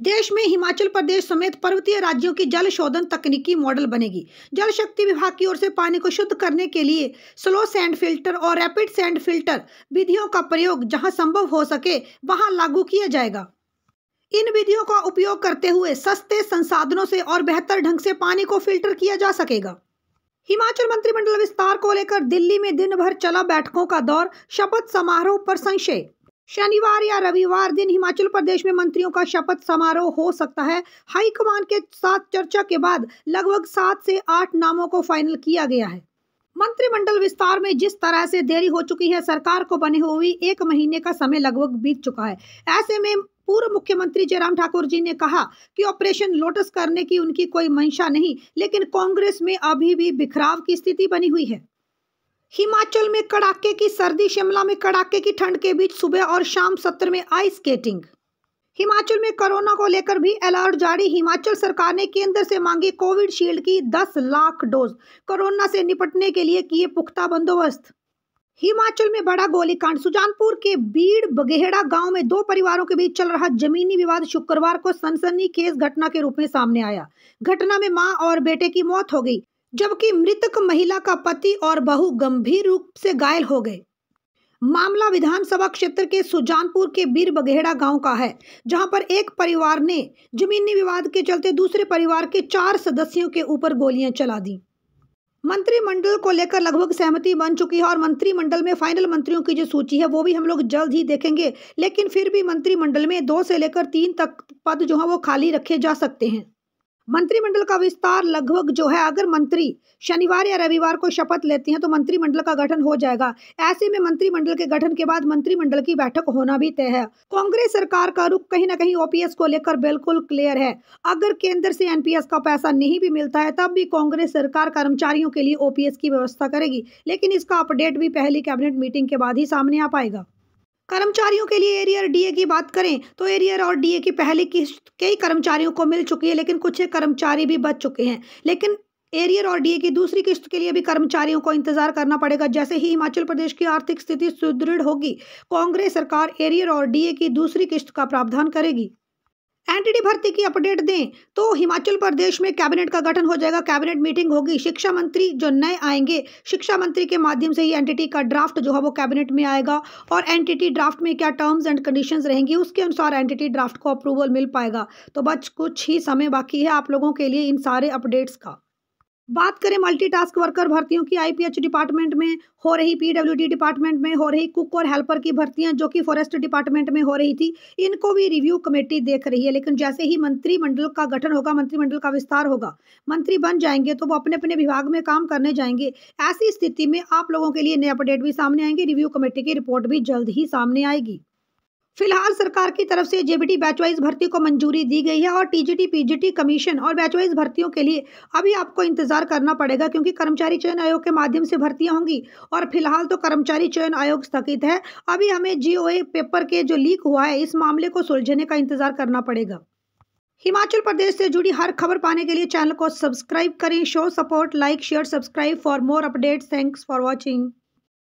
देश में हिमाचल प्रदेश समेत पर्वतीय राज्यों की जल शोधन तकनीकी मॉडल बनेगी। जल शक्ति विभाग की ओर से पानी को शुद्ध करने के लिए स्लो सैंड फिल्टर और रैपिड सैंड फिल्टर विधियों का प्रयोग जहां संभव हो सके वहां लागू किया जाएगा। इन विधियों का उपयोग करते हुए सस्ते संसाधनों से और बेहतर ढंग से पानी को फिल्टर किया जा सकेगा। हिमाचल मंत्रिमंडल विस्तार को लेकर दिल्ली में दिन भर चला बैठकों का दौर। शपथ समारोह पर संशय। शनिवार या रविवार दिन हिमाचल प्रदेश में मंत्रियों का शपथ समारोह हो सकता है। हाईकमान के साथ चर्चा के बाद लगभग 7 से 8 नामों को फाइनल किया गया है। मंत्रिमंडल विस्तार में जिस तरह से देरी हो चुकी है, सरकार को बने हुए 1 महीने का समय लगभग बीत चुका है। ऐसे में पूर्व मुख्यमंत्री जयराम ठाकुर जी ने कहा कि ऑपरेशन लोटस करने की उनकी कोई मंशा नहीं, लेकिन कांग्रेस में अभी भी बिखराव की स्थिति बनी हुई है। हिमाचल में कड़ाके की सर्दी, शिमला में कड़ाके की ठंड के बीच सुबह और शाम सत्र में आइस स्केटिंग। हिमाचल में कोरोना को लेकर भी अलर्ट जारी। हिमाचल सरकार ने केंद्र से मांगी कोविड शील्ड की 10 लाख डोज। कोरोना से निपटने के लिए किए पुख्ता बंदोबस्त। हिमाचल में बड़ा गोलीकांड। सुजानपुर के बीड़ बघेड़ा गांव में 2 परिवारों के बीच चल रहा जमीनी विवाद शुक्रवार को सनसनीखेज घटना के रूप में सामने आया। घटना में मां और बेटे की मौत हो गई, जबकि मृतक महिला का पति और बहू गंभीर रूप से घायल हो गए। मामला विधानसभा क्षेत्र के सुजानपुर के बीड़ बघेड़ा गांव का है, जहां पर एक परिवार ने जमीनी विवाद के चलते दूसरे परिवार के 4 सदस्यों के ऊपर गोलियां चला दी। मंत्रिमंडल को लेकर लगभग सहमति बन चुकी है और मंत्रिमंडल में फाइनल मंत्रियों की जो सूची है वो भी हम लोग जल्द ही देखेंगे, लेकिन फिर भी मंत्रिमंडल में 2 से लेकर 3 तक पद जो है वो खाली रखे जा सकते हैं। मंत्रिमंडल का विस्तार लगभग जो है, अगर मंत्री शनिवार या रविवार को शपथ लेते हैं तो मंत्रिमंडल का गठन हो जाएगा। ऐसे में मंत्रिमंडल के गठन के बाद मंत्रिमंडल की बैठक होना भी तय है। कांग्रेस सरकार का रुख कहीं ना कहीं ओपीएस को लेकर बिल्कुल क्लियर है। अगर केंद्र से एनपीएस का पैसा नहीं भी मिलता है तब भी कांग्रेस सरकार कर्मचारियों के लिए ओपीएस की व्यवस्था करेगी, लेकिन इसका अपडेट भी पहली कैबिनेट मीटिंग के बाद ही सामने आ पाएगा। कर्मचारियों के लिए एरियर डीए की बात करें तो एरियर और डीए की पहली किस्त कई कर्मचारियों को मिल चुकी है, लेकिन कुछ कर्मचारी भी बच चुके हैं। लेकिन एरियर और डीए की दूसरी किस्त के लिए भी कर्मचारियों को इंतजार करना पड़ेगा। जैसे ही हिमाचल प्रदेश की आर्थिक स्थिति सुदृढ़ होगी, कांग्रेस सरकार एरियर और डीए की दूसरी किस्त का प्रावधान करेगी। NTT भर्ती की अपडेट दें तो हिमाचल प्रदेश में कैबिनेट का गठन हो जाएगा। कैबिनेट मीटिंग होगी। शिक्षा मंत्री जो नए आएंगे, शिक्षा मंत्री के माध्यम से ही NTT का ड्राफ्ट जो है वो कैबिनेट में आएगा और NTT ड्राफ्ट में क्या टर्म्स एंड कंडीशंस रहेंगी उसके अनुसार NTT ड्राफ्ट को अप्रूवल मिल पाएगा। तो बस कुछ ही समय बाकी है आप लोगों के लिए इन सारे अपडेट्स का। बात करें मल्टीटास्क वर्कर भर्तियों की, IPH डिपार्टमेंट में हो रही, PWD डिपार्टमेंट में हो रही, कुक और हेल्पर की भर्तियां जो कि फॉरेस्ट डिपार्टमेंट में हो रही थी, इनको भी रिव्यू कमेटी देख रही है। लेकिन जैसे ही मंत्रिमंडल का गठन होगा, मंत्रिमंडल का विस्तार होगा, मंत्री बन जाएंगे तो वो अपने अपने विभाग में काम करने जाएंगे। ऐसी स्थिति में आप लोगों के लिए नए अपडेट भी सामने आएंगे। रिव्यू कमेटी की रिपोर्ट भी जल्द ही सामने आएगी। फिलहाल सरकार की तरफ से जेबीटी बैचवाइज भर्ती को मंजूरी दी गई है और टीजीटी, पीजीटी, कमीशन और बैचवाइज भर्तियों के लिए अभी आपको इंतजार करना पड़ेगा, क्योंकि कर्मचारी चयन आयोग के माध्यम से भर्तियां होंगी और फिलहाल तो कर्मचारी चयन आयोग स्थगित है। अभी हमें जीओए पेपर के जो लीक हुआ है इस मामले को सुलझने का इंतजार करना पड़ेगा। हिमाचल प्रदेश से जुड़ी हर खबर पाने के लिए चैनल को सब्सक्राइब करें। Show support, like, share, subscribe for more updates. Thanks for watching.